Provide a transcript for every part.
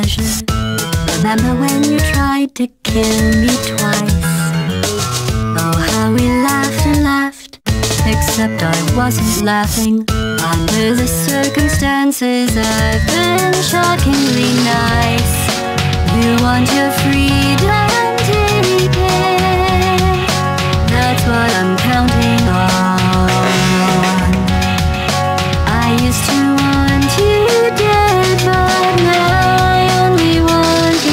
pleasure. Remember when you tried to kill me twice? Oh, how we laughed and laughed, except I wasn't laughing. Under the circumstances, I've been shockingly nice. You want your freedom today, that's what I'm counting on. I used to want you dead, but now I only want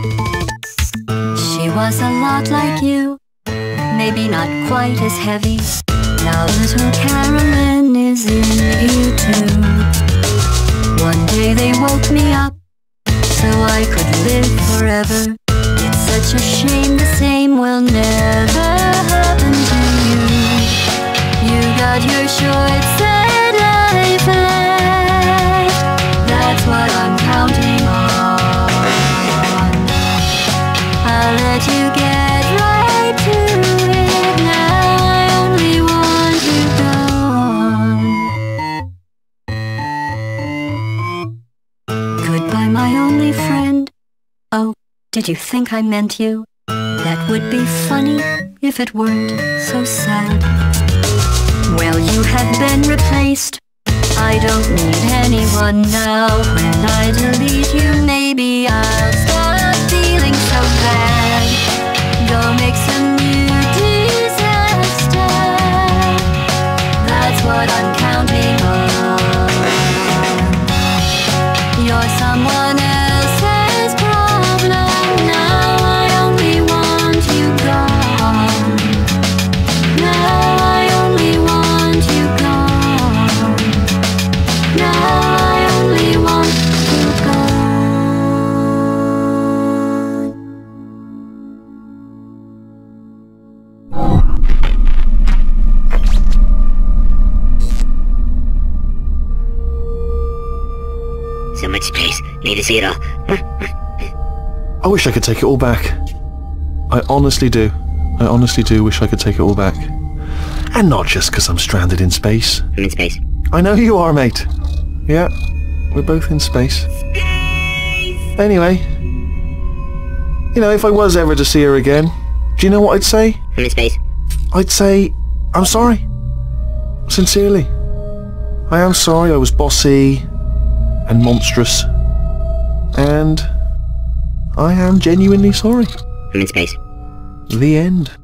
you gone. She was a lot like you, maybe not quite as heavy. Now little Carolyn is in you too. One day they woke me up so I could live forever. It's such a shame the same will never happen to you. You got your short set life left, that's what I'm counting on. I'll let you get right to it, now I only want you gone. My only friend, oh, did you think I meant you? That would be funny if it weren't so sad. Well, you have been replaced, I don't need anyone now. When I delete you, maybe I'll stop feeling so bad. Go make some new disaster, that's what I'm counting on. You're someone else. Space. Need to see it all. I wish I could take it all back. I honestly do. I honestly do wish I could take it all back. And not just because I'm stranded in space. I'm in space. I know you are, mate. Yeah, we're both in space. Space! Anyway, you know, if I was ever to see her again, do you know what I'd say? I'm in space. I'd say, I'm sorry. Sincerely. I am sorry I was bossy and monstrous, and I am genuinely sorry. I'm in space. The end.